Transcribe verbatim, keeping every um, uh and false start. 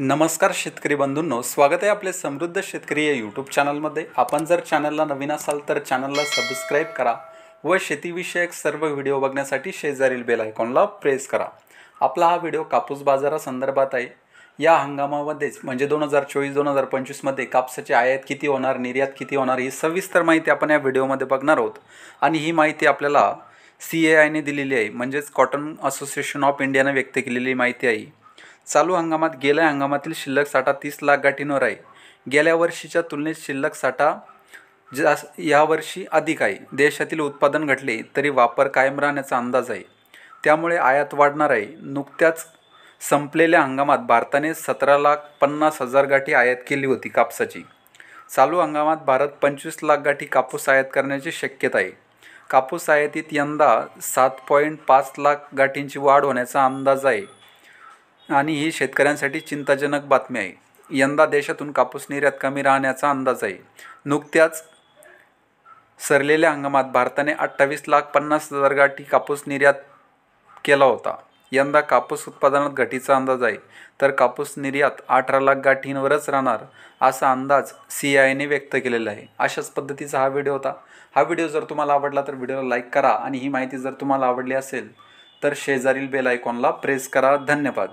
नमस्कार शेतकरी बंधूंनो, स्वागत आहे आपले समृद्ध शेतकरी या यूट्यूब चॅनलमध्ये। आपण जर चॅनलला नवीन असाल तर चॅनलला सबस्क्राइब करा व शेतीविषयक सर्व व्हिडिओ बघण्यासाठी शेजारील बेल आयकॉनला प्रेस करा। आपला हा व्हिडिओ कापूस बाजारा संदर्भात आहे। या हंगामामध्येच म्हणजे दोन हजार चोवीस दोन हजार पंचवीसमध्ये कापसाची आयात किती होणार, निर्यात किती होणार ही सविस्तर माहिती आपण या व्हिडिओमध्ये बघणार आहोत। आणि ही माहिती आपल्याला सी ए आयने दिलेली आहे, म्हणजेच कॉटन असोसिएशन ऑफ इंडियाने व्यक्त केलेली माहिती आहे। चालू हंगामात गेल्या हंगामातील शिल्लक साठा तीस लाख गाठींवर आहे। गेल्या वर्षीच्या तुलनेत शिल्लक साठा जास यावर्षी अधिक आहे। देशातील उत्पादन घटले तरी वापर कायम राहण्याचा अंदाज आहे, त्यामुळे आयात वाढणार आहे। नुकत्याच संपलेल्या हंगामात भारताने सतरा लाख पन्नास हजार गाठी आयात केली होती कापसाची। चालू हंगामात भारत पंचवीस लाख गाठी कापूस आयात करण्याची शक्यता आहे। कापूस आयातीत यंदा सात पॉईंट पाच लाख गाठींची वाढ होण्याचा अंदाज आहे आणि ही शेतकऱ्यांसाठी चिंताजनक बातमी आहे। यंदा देशातून कापूस निर्यात कमी राहण्याचा अंदाज आहे। नुकत्याच सरलेल्या हंगामात भारताने अठ्ठावीस लाख पन्नास हजार गाठी कापूस निर्यात केला होता। यंदा कापूस उत्पादनात घटीचा अंदाज आहे, तर कापूस निर्यात अठरा लाख गाठींवरच राहणार असा अंदाज सी आयने व्यक्त केलेला आहे। अशाच पद्धतीचा हा व्हिडिओ होता। हा व्हिडिओ जर तुम्हाला आवडला तर व्हिडिओला लाईक करा आणि ही माहिती जर तुम्हाला आवडली असेल तर शेजारील बेल आयकॉनला प्रेस करा। धन्यवाद।